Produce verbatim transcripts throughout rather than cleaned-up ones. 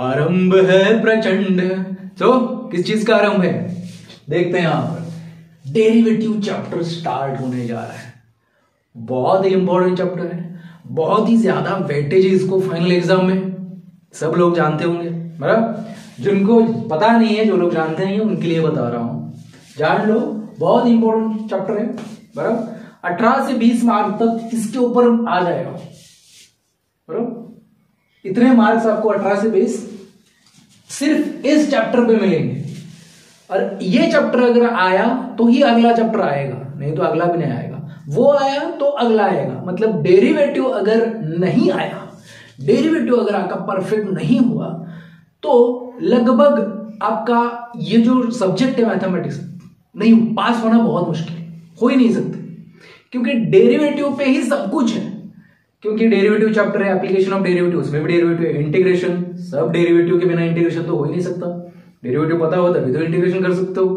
आरंभ है प्रचंड। तो किस चीज का आरंभ है देखते हैं। यहां पर डेरिवेटिव चैप्टर स्टार्ट होने जा रहा है। बहुत ही इंपॉर्टेंट चैप्टर है, बहुत ही ज्यादा वेटेज है इसको फाइनल एग्जाम में। सब लोग जानते होंगे बराबर, जिनको पता नहीं है, जो लोग जानते नहीं है उनके लिए बता रहा हूं, जान लो। बहुत इंपॉर्टेंट चैप्टर है बराबर। अठारह से बीस मार्क्स तक इसके ऊपर आ जाएगा बराबर। इतने मार्क्स आपको अठारह से बीस सिर्फ इस चैप्टर पे मिलेंगे। और ये चैप्टर अगर आया तो ही अगला चैप्टर आएगा, नहीं तो अगला भी नहीं आएगा। वो आया तो अगला आएगा। मतलब डेरिवेटिव अगर नहीं आया, डेरिवेटिव अगर आपका परफेक्ट नहीं हुआ तो लगभग आपका ये जो सब्जेक्ट है मैथमेटिक्स नहीं पास होना बहुत मुश्किल हो ही नहीं सकते, क्योंकि डेरिवेटिव पे ही सब कुछ है। क्योंकि डेरिवेटिव चैप्टर है, एप्लीकेशन ऑफ डेरिवेटिव, उसमें भी डेरिवेटिव, इंटीग्रेशन। सब डेरिवेटिव के बिना इंटीग्रेशन तो हो ही नहीं सकता। डेरिवेटिव पता हो तभी तो इंटीग्रेशन कर सकते हो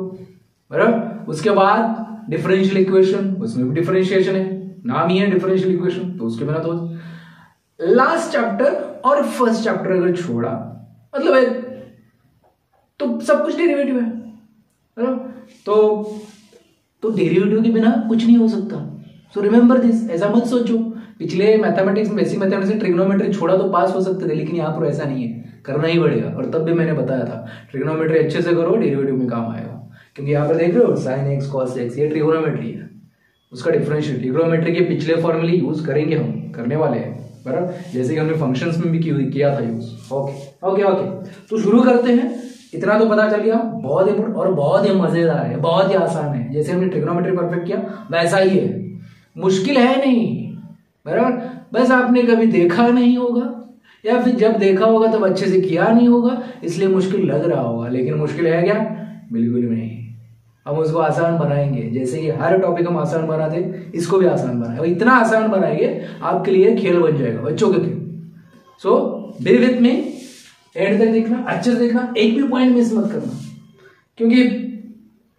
बराबर। उसके बाद डिफरेंशियल इक्वेशन, उसमें भी डिफरेंशिएशन है, नाम ही है डिफरेंशियल इक्वेशन, तो उसके बिना तो। लास्ट चैप्टर और फर्स्ट चैप्टर अगर छोड़ा मतलब तो सब कुछ डेरिवेटिव है बराबर। तो, तो डेरिवेटिव के बिना कुछ नहीं हो सकता। So remember this. ऐसा मत सोचो पिछले मैथमेटिक्स में, बेसिक मैथमेटिक्स में ट्रिग्नोमेट्री छोड़ा तो पास हो सकते थे, लेकिन यहाँ पर ऐसा नहीं है, करना ही पड़ेगा। और तब भी मैंने बताया था ट्रिग्नोमेट्री अच्छे से करो, डेरिवेटिव में काम आएगा। क्योंकि यहाँ पर देख रहे हो साइन एक्स कॉस एक्स, ये ट्रिग्नोमेट्री है, उसका डिफरेंशियल। ट्रिग्नोमेट्री के पिछले फॉर्मूले यूज करेंगे हम, करने वाले हैं बराबर, जैसे कि हमने फंक्शंस में भी किया था यूज। ओके ओके ओके तो शुरू करते हैं। इतना तो पता चल गया, बहुत ही और बहुत ही मजेदार है, बहुत ही आसान है। जैसे हमने ट्रिग्नोमेट्री परफेक्ट किया वैसा ही है, मुश्किल है नहीं बराबर। बस आपने कभी देखा नहीं होगा, या फिर जब देखा होगा तब अच्छे से किया नहीं होगा, इसलिए मुश्किल लग रहा होगा। लेकिन मुश्किल है क्या? बिल्कुल भी नहीं। हम उसको आसान बनाएंगे, जैसे कि हर टॉपिक हम आसान बनाते, इसको भी आसान बनाएंगे। इतना आसान बनाएंगे आपके लिए खेल बन जाएगा, बच्चों के खेल। So be with me, and तक देखना, अच्छे से देखना, एक भी पॉइंट मिस मत करना। क्योंकि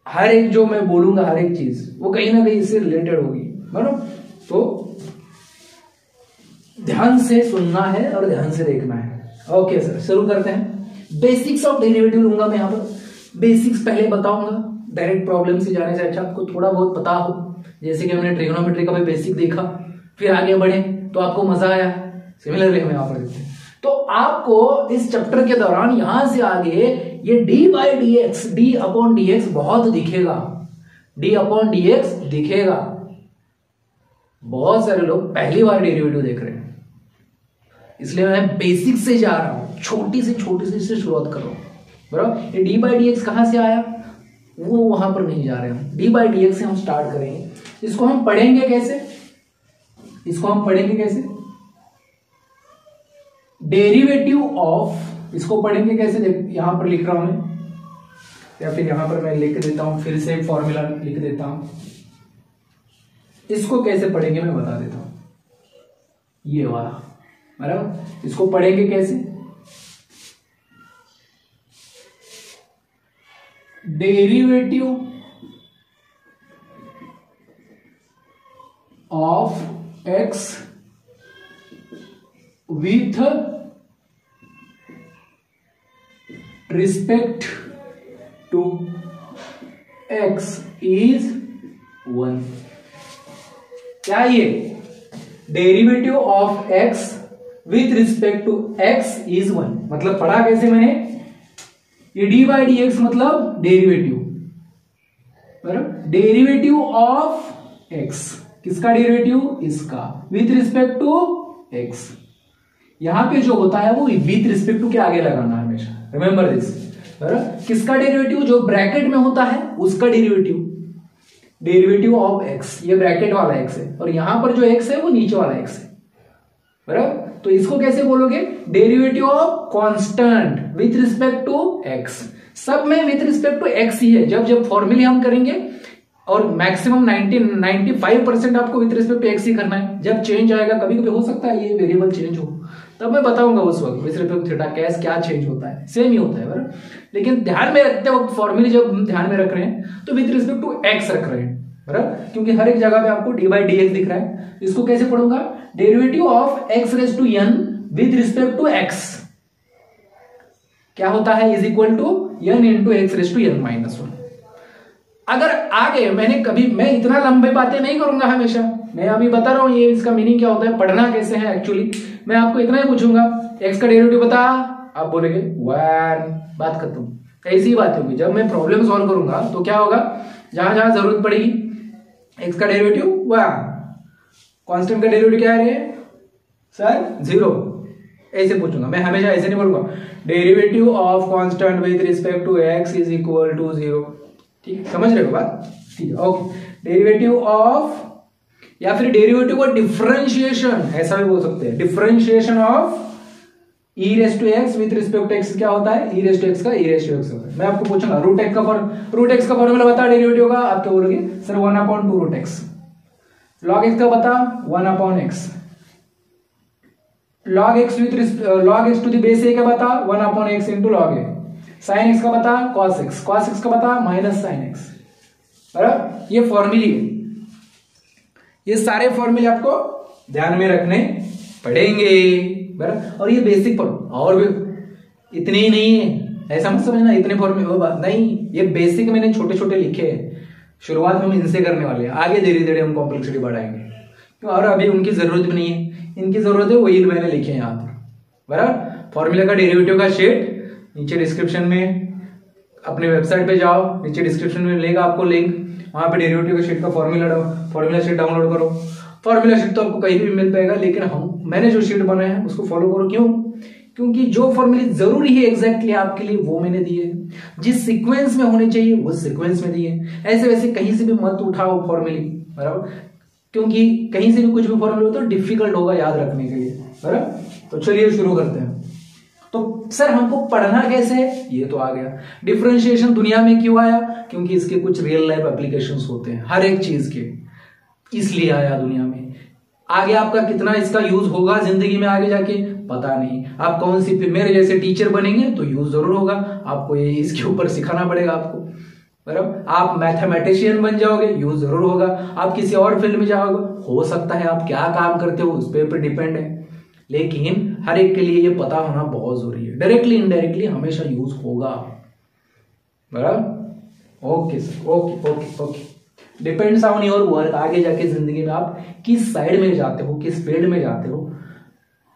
हर एक जो मैं बोलूंगा, हर एक चीज वो कहीं ना कहीं इससे रिलेटेड होगी बराबर। तो ध्यान से सुनना है और ध्यान से देखना है। ओके सर, शुरू करते हैं। बेसिक्स ऑफ डेरिवेटिव लूंगा मैं यहाँ पर, बेसिक्स पहले बताऊंगा। डायरेक्ट प्रॉब्लम से जाने से अच्छा आपको थोड़ा बहुत पता हो, जैसे कि हमने ट्रिग्नोमेट्री का भी बेसिक देखा, फिर आगे बढ़े तो आपको मजा आया। सिमिलरली हम यहाँ पर देखते हैं, तो आपको इस चैप्टर के दौरान यहाँ से आगे ये d by d x, d upon d x बहुत दिखेगा, डी अपॉन डी एक्स दिखेगा। बहुत सारे लोग पहली बार डेरिवेटिव देख रहे हैं, इसलिए मैं बेसिक से जा रहा हूँ, छोटी से छोटी से इससे शुरुआत कर रहा हूँ बराबर। ये डी बाई डी एक्स कहाँ से आया वो वहां पर नहीं जा रहे हैं, डी बाई डी एक्स से हम स्टार्ट करेंगे। इसको हम पढ़ेंगे कैसे? इसको हम पढ़ेंगे कैसे डेरिवेटिव ऑफ, इसको पढ़ेंगे कैसे? यहां पर लिख रहा हूं मैं, या फिर यहां पर मैं लिख देता हूं, फिर से एक फॉर्मूला लिख देता हूं। इसको कैसे पढ़ेंगे मैं बता देता हूं, ये वाला बराबर। इसको पढ़ेंगे कैसे? Derivative of x with respect to x is one. क्या ये derivative of x with respect to x is one? मतलब पढ़ा कैसे मैंने, ये डी बाई डी एक्स मतलब डेरिवेटिव बराबर, डेरिवेटिव ऑफ एक्स, किसका डेरिवेटिव? इसका, विथ रिस्पेक्ट टू एक्स। यहां पे जो होता है वो विथ रिस्पेक्ट टू के आगे लगाना है हमेशा, रिमेंबर दिस बराबर। किसका डेरिवेटिव? जो ब्रैकेट में होता है उसका डेरिवेटिव, डेरिवेटिव ऑफ एक्स। ये ब्रैकेट वाला एक्स है और यहां पर जो एक्स है वो नीचे वाला एक्स है बराबर। तो इसको कैसे बोलोगे? Derivative of constant with respect to x. सब में विथ रिस्पेक्ट टू एक्स ही है। जब जब फॉर्मूले हम करेंगे और maximum ninety ninety five percent आपको विथ रिस्पेक्ट टू एक्स ही करना है। जब चेंज आएगा, कभी कभी हो सकता है ये वेरिएबल चेंज हो, तब मैं बताऊंगा उस वक्त with respect to theta case क्या चेंज होता है। सेम ही होता है बराबर, लेकिन ध्यान में रखते वक्त फॉर्मूले जब ध्यान में रख रहे हैं तो विथ रिस्पेक्ट टू एक्स रख रहे हैं बराबर, क्योंकि हर एक जगह पे आपको डी बाई डी एक्स दिख रहा है। इसको कैसे पढ़ूंगा? Derivative of x raise to n with respect to x, क्या होता है is equal to n into x raise to n minus one. अगर आगे मैंने कभी मैं इतना लंबे बातें नहीं करूंगा हमेशा, मैं अभी बता रहा हूं ये इसका मीनिंग क्या होता है, पढ़ना कैसे है एक्चुअली। मैं आपको इतना ही पूछूंगा एक्स का डेरिवेटिव बता, आप बोलेंगे वन, बात करता हूं। ऐसी बात होगी जब मैं प्रॉब्लम सॉल्व करूंगा तो क्या होगा, जहां जहां जरूरत पड़ेगी एक्स का डेरिवेटिव वन, कांस्टेंट का डेरिवेटिव क्या है सर जीरो, ऐसे पूछूंगा। मैं हमेशा ऐसे नहीं बोलूंगा derivative of constant with respect to x is equal to zero, ठीक समझ रहे हो बात, ठीक है ओके। डेरिवेटिव ऑफ या फिर डेरिवेटिव का डिफरेंशिएशन ऐसा भी बोल सकते हैं, differentiation of e raise to x with respect to x क्या होता है, ई रेस टू एक्स का ई रेस टू एक्स होता है। मैं आपको पूछूंगा रूट एक्स का फॉर रूट एक्स का फॉर्मूला बता डेरिवेटिव का, आप क्या बोलोगे sir one upon two root x. Log x का बता one upon x, log x with log x to the base a का बता one upon x into log a, sine x का बता कॉस एक्स, कॉस एक्स का बता minus sine x, बराबर। ये फॉर्मूले ये सारे फॉर्मूले आपको ध्यान में रखने पड़ेंगे, बराबर। और ये बेसिक फॉर्मूला और भी इतने ही नहीं है, ऐसा मत समझना इतने फॉर्मूले नहीं, ये बेसिक मैंने छोटे छोटे लिखे हैं, शुरुआत में हम इनसे करने वाले हैं, आगे धीरे धीरे हम कॉम्प्लेक्सिटी बढ़ाएंगे तो, और अभी उनकी जरूरत भी नहीं है, इनकी जरूरत है वही मैंने लिखे हैं यहाँ पर, बराबर। फॉर्मूला का डेरिवेटिव का शेड नीचे डिस्क्रिप्शन में, अपने वेबसाइट पे जाओ, नीचे डिस्क्रिप्शन में लेगा आपको लिंक, वहाँ पे डेरिवेटिव का शेड का फॉर्मूला फॉर्मूला शेड डाउनलोड करो। फॉर्मूला शेड तो आपको कहीं भी मिल पाएगा, लेकिन हम मैंने जो शेड बनाया है उसको फॉलो करो, क्यों, क्योंकि जो फॉर्मूले जरूरी है एग्जैक्टली आपके लिए वो मैंने दिए हैं, जिस सीक्वेंस में होने चाहिए उस सीक्वेंस में दिए हैं, ऐसे वैसे कहीं से भी मत उठाओ फॉर्मूले, बराबर, क्योंकि कहीं से भी कुछ भी फॉर्मूले हो तो डिफिकल्ट होगा याद रखने के लिए, बराबर। तो चलिए शुरू करते हैं। तो सर हमको पढ़ना कैसे है ये तो आ गया, डिफरेंशिएशन दुनिया में क्यों आया, क्योंकि इसके कुछ रियल लाइफ एप्लीकेशंस होते हैं हर एक चीज के, इसलिए आया दुनिया में। आगे आपका कितना इसका यूज होगा जिंदगी में आगे जाके पता नहीं, आप कौन सी मेरे जैसे टीचर बनेंगे तो यूज जरूर होगा, आपको ये इसके ऊपर सिखाना पड़ेगा आपको, बराबर। आप मैथमेटिशियन बन जाओगे, यूज जरूर होगा। आप किसी और फील्ड में जाओगे, हो सकता है आप क्या काम करते हो उस पर डिपेंड है, लेकिन हर एक के लिए ये पता होना बहुत जरूरी है, डायरेक्टली इनडायरेक्टली हमेशा यूज होगा, बराबर। Okay sir, okay okay okay, depends on your work, आगे जाके जिंदगी में आप किस साइड में जाते हो, किस फील्ड में जाते हो,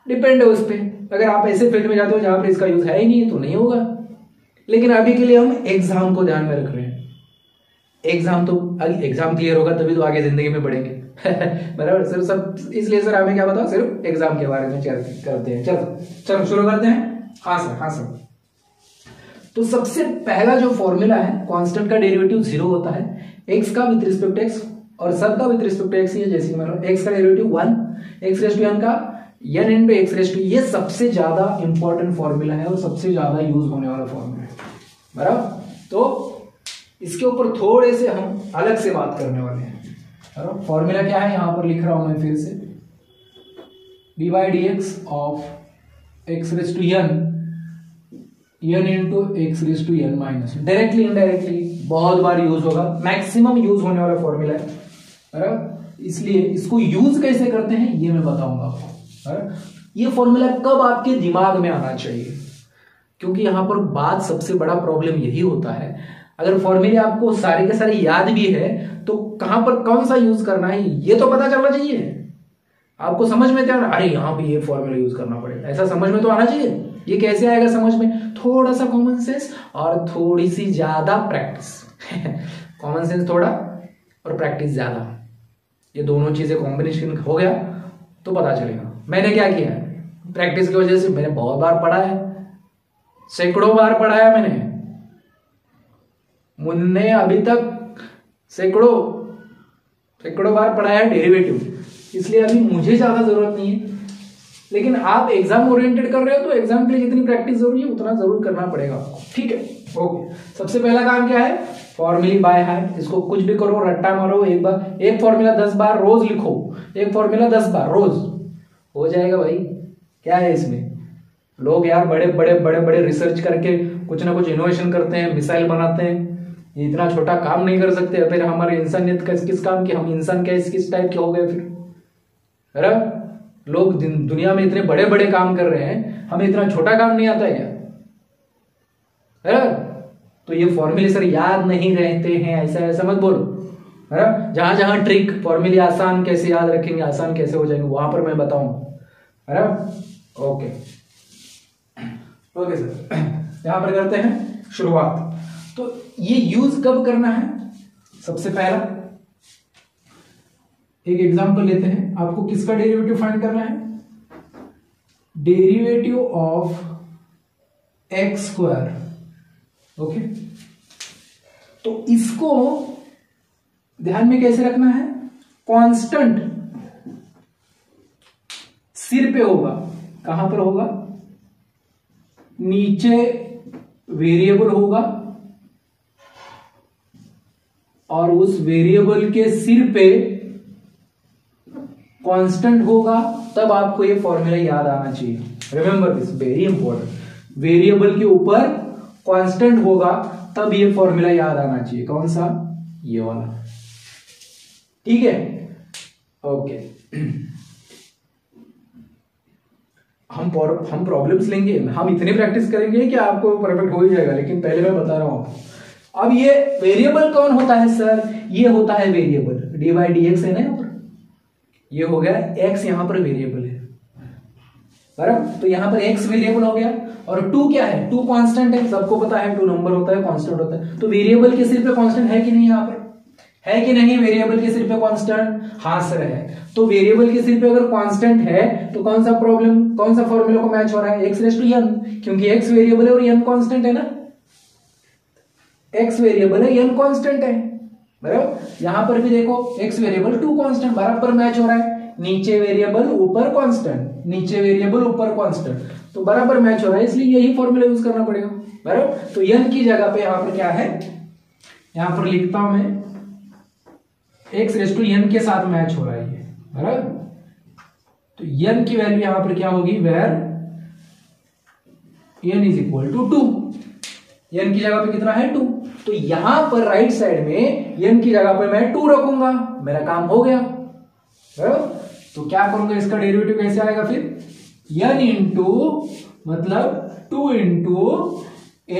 डिपेंड है उस पर। अगर आप ऐसे फील्ड में जाते हो जहां पर इसका यूज है ही नहीं तो नहीं होगा, लेकिन अभी के लिए हम एग्जाम को ध्यान में रख रहे हैं। एग्जाम तो एग्जाम क्लियर होगा तभी तो आगे जिंदगी में बढ़ेंगे बराबर सर, सब इसलिए सर हमें क्या बताओ सिर्फ एग्जाम के बारे में चर्चा करते हैं। चलो चलो शुरू करते हैं। हाँ सर, हाँ सर। तो सबसे पहला जो फॉर्मूला है, कांस्टेंट का डेरिवेटिव जीरो होता है, एक्स का विद रिस्पेक्ट एक्स और सब का विद रिस्पेक्ट एक्स, ये जैसे मतलब एक्स का derivative one, x raise to n का n into x raise to, ये सबसे ज्यादा इंपॉर्टेंट फॉर्मूला है और सबसे ज्यादा यूज होने वाला फॉर्मूला है, बराबर। तो इसके ऊपर थोड़े से हम अलग से बात करने वाले हैं, बराबर। फॉर्मूला क्या है यहाँ पर लिख रहा हूं मैं फिर से, d by d x of x raise to n n into x raise to n minus, directly indirectly बहुत बार यूज होगा, मैक्सिमम यूज होने वाला फॉर्मूला है, बराबर। इसलिए इसको यूज कैसे करते हैं ये मैं बताऊंगा आपको, बराबर। ये फॉर्मूला कब आपके दिमाग में आना चाहिए, क्योंकि यहाँ पर बात सबसे बड़ा प्रॉब्लम यही होता है, अगर फॉर्मूले आपको सारे के सारे याद भी है तो कहाँ पर कौन सा यूज करना है ये तो पता चलना चाहिए आपको, समझ में तो अरे यहाँ पे ये फॉर्मूला यूज करना पड़ेगा, ऐसा समझ में तो आना चाहिए। ये कैसे आएगा समझ में, थोड़ा सा कॉमन सेंस और थोड़ी सी ज्यादा प्रैक्टिस कॉमन सेंस थोड़ा और प्रैक्टिस ज्यादा, ये दोनों चीजें कॉम्बिनेशन हो गया तो पता चलेगा। मैंने क्या किया है, प्रैक्टिस की वजह से मैंने बहुत बार पढ़ा है, सैकड़ों बार पढ़ाया मैंने, मुन्ने अभी तक सैकड़ों सैकड़ों बार पढ़ाया है डेरिवेटिव, इसलिए अभी मुझे ज्यादा जरूरत नहीं है। लेकिन आप एग्जाम ओरिएंटेड कर रहे हो तो एग्जाम के लिए जितनी प्रैक्टिस जरूरी है उतना जरूर करना पड़ेगा आपको, ठीक है ओके। सबसे पहला काम क्या है, फॉर्मूली बाय हार्ट, इसको कुछ भी करो रट्टा मारो, एक बार एक फॉर्मूला दस बार रोज लिखो, एक फॉर्मूला दस बार रोज हो जाएगा भाई। क्या है इसमें, लोग यार बड़े बड़े बड़े बड़े रिसर्च करके कुछ ना कुछ इनोवेशन करते हैं, मिसाइल बनाते हैं, इतना छोटा काम नहीं कर सकते, फिर हमारे इंसानियत का किस काम की, हम इंसान क्या किस टाइप के हो गए फिर, बराबर। लोग दुनिया में इतने बड़े बड़े काम कर रहे हैं, हमें इतना छोटा काम नहीं आता है क्या, बराबर। तो ये फॉर्मूले सर याद नहीं रहते हैं ऐसा ऐसा मत बोलो, बराबर। जहां जहां ट्रिक फॉर्मूले आसान कैसे याद रखेंगे, आसान कैसे हो जाएंगे, वहां पर मैं बताऊंगा, बराबर। ओके ओके सर, यहां पर करते हैं शुरुआत। तो ये यूज कब करना है? सबसे पहला एक एग्जांपल लेते हैं, आपको किसका डेरिवेटिव फाइंड करना है? Derivative of x square. Okay, तो इसको ध्यान में कैसे रखना है? कांस्टेंट सिर पे होगा, कहां पर होगा? नीचे वेरिएबल होगा और उस वेरिएबल के सिर पे कांस्टेंट होगा, तब आपको ये फॉर्मूला याद आना चाहिए। Remember this, very important. Variable के ऊपर कांस्टेंट होगा तब ये फॉर्मूला याद आना चाहिए। कौन सा? ये वाला, ठीक है। ओके, हम हम प्रॉब्लम्स लेंगे, हम इतने प्रैक्टिस करेंगे कि आपको परफेक्ट हो ही जाएगा, लेकिन पहले मैं बता रहा हूं आपको। अब ये वेरिएबल कौन होता है सर? ये होता है variable, d by d x है ना, ये हो गया x, यहां पर वेरिएबल है, बराबर। तो यहां पर x वेरिएबल हो गया और टू क्या है? टू कांस्टेंट है, सबको पता है टू नंबर होता है, कांस्टेंट होता है। तो वेरिएबल के सिर पे कांस्टेंट है कि नहीं? यहां पर है कि नहीं वेरिएबल के सिर पे कांस्टेंट? हाँ सर है। तो वेरिएबल के सिर पे अगर कांस्टेंट है तो कौन सा प्रॉब्लम, कौन सा फॉर्मूला को मैच हो रहा है? एक्स रेस टू एन, क्योंकि x वेरिएबल है और एन कांस्टेंट है ना। x वेरिएबल है, एन कांस्टेंट है, बराबर। यहां पर भी देखो x वेरिएबल, टू कांस्टेंट, बराबर मैच हो रहा है। नीचे वेरिएबल ऊपर कांस्टेंट, नीचे वेरिएबल ऊपर कांस्टेंट, तो बराबर मैच हो रहा है, इसलिए यही फॉर्मूला यूज करना पड़ेगा, बराबर। तो n की जगह पे यहां पर क्या है? यहां पर लिखता हूं मैं x रेस टू n के साथ मैच हो रहा है ये, बराबर। तो n की वैल्यू यहां पर क्या होगी? Where n is equal to two, n की जगह पे कितना है? टू। तो यहां पर राइट साइड में n की जगह पर मैं टू रखूंगा, मेरा काम हो गया, बराबर। तो क्या करूंगा? इसका डेरिवेटिव कैसे आएगा फिर? n इंटू मतलब टू इंटू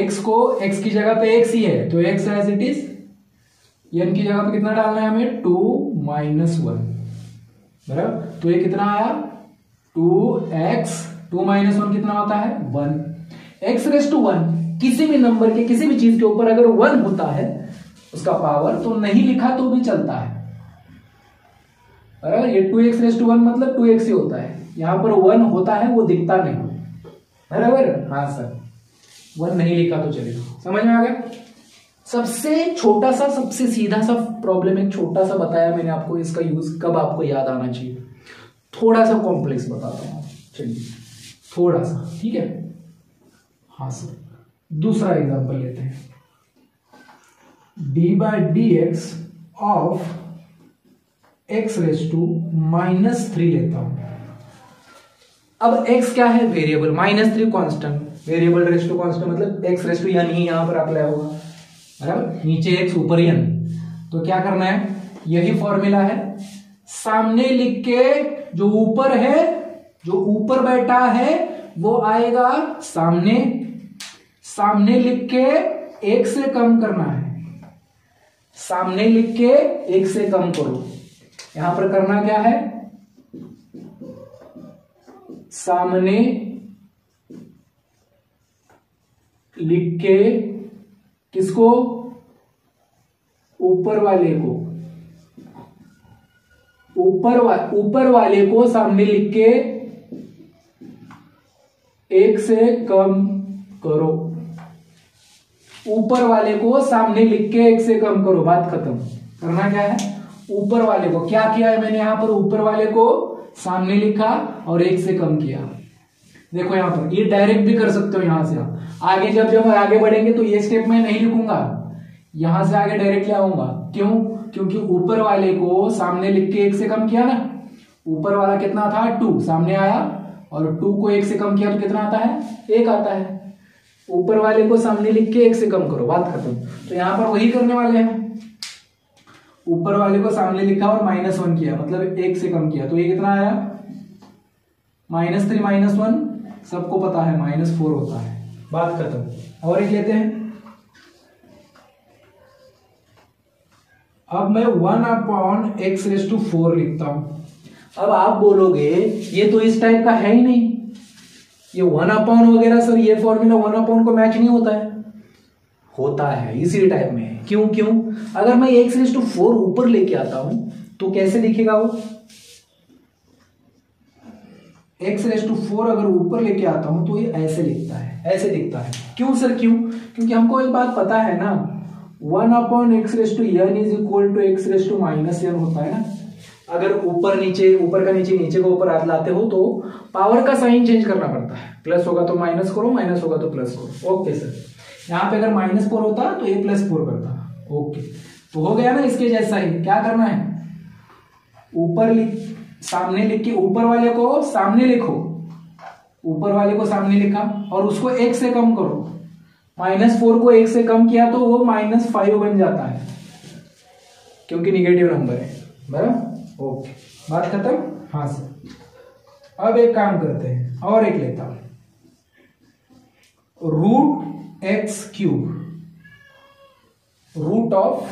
एक्स को, x की जगह पे x ही है तो x as it is, n की जगह पे कितना डालना है हमें? टू माइनस वन, बराबर। तो ये कितना आया? Two x, two minus one कितना होता है? One. X raise to one, किसी भी नंबर के किसी भी चीज के ऊपर अगर वन होता है उसका पावर, तो नहीं लिखा तो भी चलता है, बराबर। ये two x raise to one मतलब टू एक्स ही होता है, यहां पर वन होता है, वो दिखता नहीं, बराबर। हाँ सर, वन नहीं लिखा तो चलेगा, समझ में आ गया। सबसे छोटा सा, सबसे सीधा सा प्रॉब्लम, एक छोटा सा बताया मैंने आपको, इसका यूज कब आपको याद आना चाहिए। थोड़ा सा कॉम्प्लेक्स बताता हूँ, चलिए थोड़ा सा, ठीक है। हाँ सर, दूसरा एग्जांपल लेते हैं, d by d x of x raise to minus three लेता हूं। अब x क्या है? Variable, minus three constant, variable raise to constant मतलब x रेस टू एन ही यहां पर अप्लाई होगा, बराबर। नीचे x ऊपर एन, तो क्या करना है? यही फॉर्मूला है, सामने लिख के जो ऊपर है, जो ऊपर बैठा है वो आएगा सामने, सामने लिख के एक से कम करना है, सामने लिख के एक से कम करो। यहां पर करना क्या है? सामने लिख के किसको? ऊपर वाले को, ऊपर वा, ऊपर वाले को सामने लिख के एक से कम करो, ऊपर वाले को सामने लिख के एक से कम करो, बात खत्म। करना क्या है? ऊपर वाले को, क्या किया है मैंने यहां पर? ऊपर वाले को सामने लिखा और एक से कम किया। देखो यहां पर, ये डायरेक्ट भी कर सकते हो, यहां से आप आगे जब जब आगे बढ़ेंगे तो ये स्टेप मैं नहीं लिखूंगा, यहां से आगे डायरेक्टली आऊंगा। क्यों? क्योंकि ऊपर वाले को सामने लिख के एक से कम किया ना, ऊपर वाला कितना था? टू, सामने आया और टू को एक से कम किया तो कितना आता है? एक आता है। ऊपर वाले को सामने लिख के एक से कम करो, बात खत्म। तो यहां पर वही करने वाले हैं, ऊपर वाले को सामने लिखा और माइनस वन किया मतलब एक से कम किया, तो ये कितना आया? माइनस थ्री माइनस वन सबको पता है माइनस फोर होता है, बात खत्म। और एक लेते हैं, अब मैं one upon x raise to four लिखता हूं। अब आप बोलोगे ये तो इस टाइप का है ही नहीं, ये वन अपॉन वगैरह सर ये फॉर्मूला वन अपॉन को मैच नहीं होता है, होता है इसी टाइप में। क्यों क्यों अगर मैं एक्स रेस टू फोर ऊपर लेके आता हूं तो कैसे लिखेगा वो, एक्स रेस टू फोर अगर ऊपर लेके आता हूं तो ये ऐसे लिखता है, ऐसे दिखता है। क्यों सर क्यों, क्योंकि हमको एक बात पता है ना, one upon x raise to n is equal to x raise to minus n होता है ना। अगर ऊपर नीचे, ऊपर का नीचे, नीचे को ऊपर आप लाते हो तो पावर का साइन चेंज करना पड़ता है, प्लस होगा तो माइनस करो, माइनस होगा तो प्लस करो। ओके सर, यहाँ पे अगर माइनस फोर होता तो ये प्लस फोर करता। ओके तो हो गया ना, इसके जैसा ही क्या करना है, ऊपर लिख, सामने लिख के ऊपर वाले को सामने लिखो, ऊपर वाले को सामने लिखा और उसको एक से कम करो, माइनस फोर को एक से कम किया तो वो माइनस फाइव बन जाता है क्योंकि निगेटिव नंबर है, बराबर। ओके बात खत्म। हाँ सर, अब एक काम करते हैं और एक लेता हूं, root x cube, root of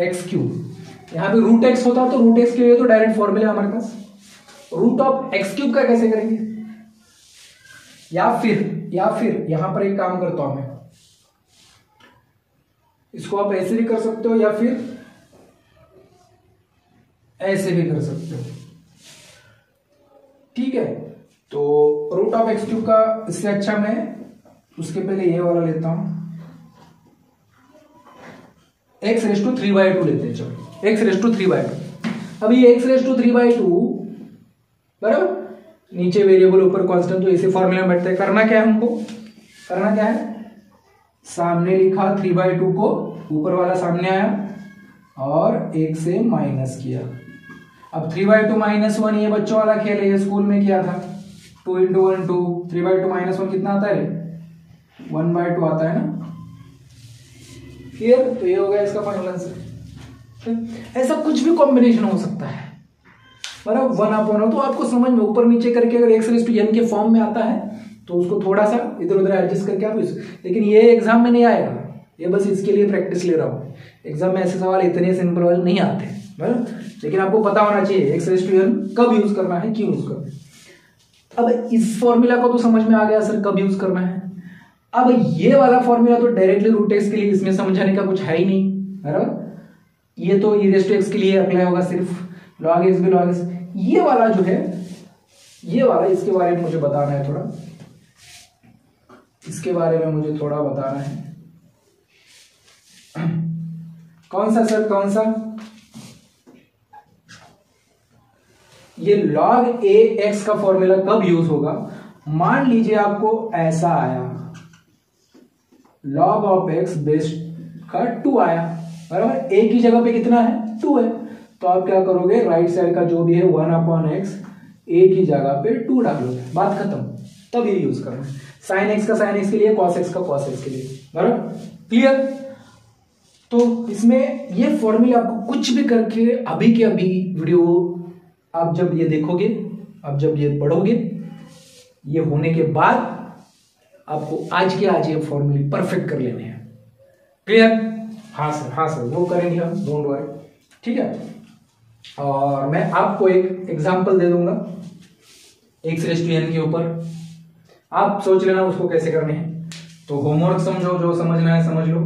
x cube. यहां पे रूट एक्स होता तो रूट एक्स क्यूब तो डायरेक्ट फॉर्मूला हमारे पास, रूट ऑफ एक्स क्यूब का कैसे करेंगे, या फिर या फिर यहां पर एक काम करता हूं मैं, इसको आप ऐसे भी कर सकते हो या फिर ऐसे भी कर सकते हो, ठीक है। तो रूट ऑफ एक्स क्यूब का, इससे अच्छा मैं उसके पहले ये वाला लेता हूं, x raise to three by two लेते हैं। चलो x raise to three by two, अभी x raise to three by two बराबर, नीचे वेरिएबल ऊपर कांस्टेंट, तो इसी फॉर्मूला में बैठते हैं। करना क्या है हमको, करना क्या है, सामने लिखा थ्री बाई टू को, ऊपर वाला सामने आया और एक से माइनस किया। अब three by two minus one, ये बच्चों वाला खेल है, ये स्कूल में किया था, two into one two, three by two minus one कितना आता है, वन बाई टू आता है ना। क्लियर, तो ये हो गया इसका फाइनल आंसर। ऐसा कुछ भी कॉम्बिनेशन हो सकता है, बराबर वन अपॉन हो तो आपको समझ में, ऊपर नीचे करके अगर एक्स रेस टू एन के फॉर्म में आता है तो उसको थोड़ा सा इधर उधर एडजस्ट करके आप इस, लेकिन ये एग्जाम में नहीं आएगा, ये बस इसके लिए प्रैक्टिस ले रहा हूँ। एग्जाम में ऐसे सवाल इतने सिंपल वाले नहीं आते, बराबर, लेकिन आपको पता होना चाहिए एक्स रेस टू एन कब यूज़ करना है, क्यों यूज़ करना है। अब इस फॉर्मूला को तो समझ में आ गया सर कब यूज़ करना है, अब ये वाला फॉर्मूला तो डायरेक्टली रूट एक्स के लिए, इसमें समझाने का कुछ है ही नहीं, बराबर। ये तो ई रेस टू एक्स के लिए अप्लाई होगा सिर्फ, लॉग एक्स भी लॉग एक्स। ये वाला जो है, ये वाला, इसके बारे में मुझे बताना है थोड़ा, इसके बारे में मुझे थोड़ा बताना है। कौन सा सर, कौन सा, ये लॉग ए एक्स का फॉर्मूला कब यूज होगा। मान लीजिए आपको ऐसा आया, लॉग ऑफ एक्स बेस का टू आया, बराबर, ए की जगह पे कितना है, टू है, तो आप क्या करोगे, राइट साइड का जो भी है वन अपॉन एक्स, ए की जगह पे टू डालोगे, बात खत्म। तब ये यूज करना है, साइन एक्स का साइन एक्स के लिए, कॉस एक्स का कॉस एक्स के लिए, बराबर। क्लियर, तो इसमें ये फॉर्मूला आपको कुछ भी करके अभी के अभी वीडियो आप जब ये देखोगे, आप जब ये पढ़ोगे, ये होने के बाद आपको आज के आज ये फॉर्मूले परफेक्ट कर लेने हैं। क्लियर, हाँ सर, हाँ सर, वो करेंगे हम, डोंट वरी, ठीक है। और मैं आपको एक एग्जाम्पल दे दूंगा एक्स रेस टू एन के ऊपर, आप सोच लेना उसको कैसे करने हैं। तो होमवर्क समझो, जो समझना है समझ लो,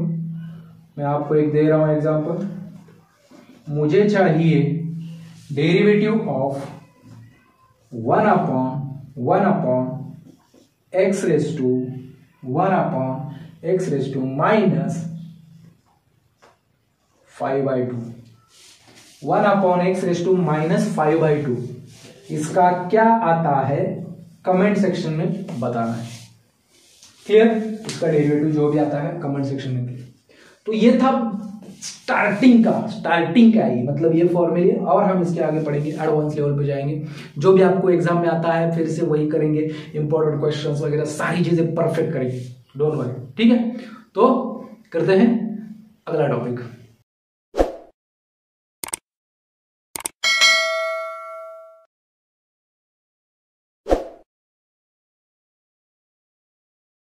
मैं आपको एक दे रहा हूं एग्जाम्पल। मुझे चाहिए derivative of one upon one upon x raise to one upon x raise to minus five by two, one upon x raise to minus five by two, इसका क्या आता है कमेंट सेक्शन में बताना है। क्लियर, इसका डेरिवेटिव जो भी आता है कमेंट सेक्शन में। तो ये था स्टार्टिंग का, स्टार्टिंग का ही मतलब ये फॉर्मूले, और हम इसके आगे पढ़ेंगे, एडवांस लेवल पे जाएंगे, जो भी आपको एग्जाम में आता है फिर से वही करेंगे, इंपॉर्टेंट क्वेश्चंस वगैरह सारी चीजें परफेक्ट करेंगे, डोंट वरी, ठीक है। तो करते हैं अगला टॉपिक।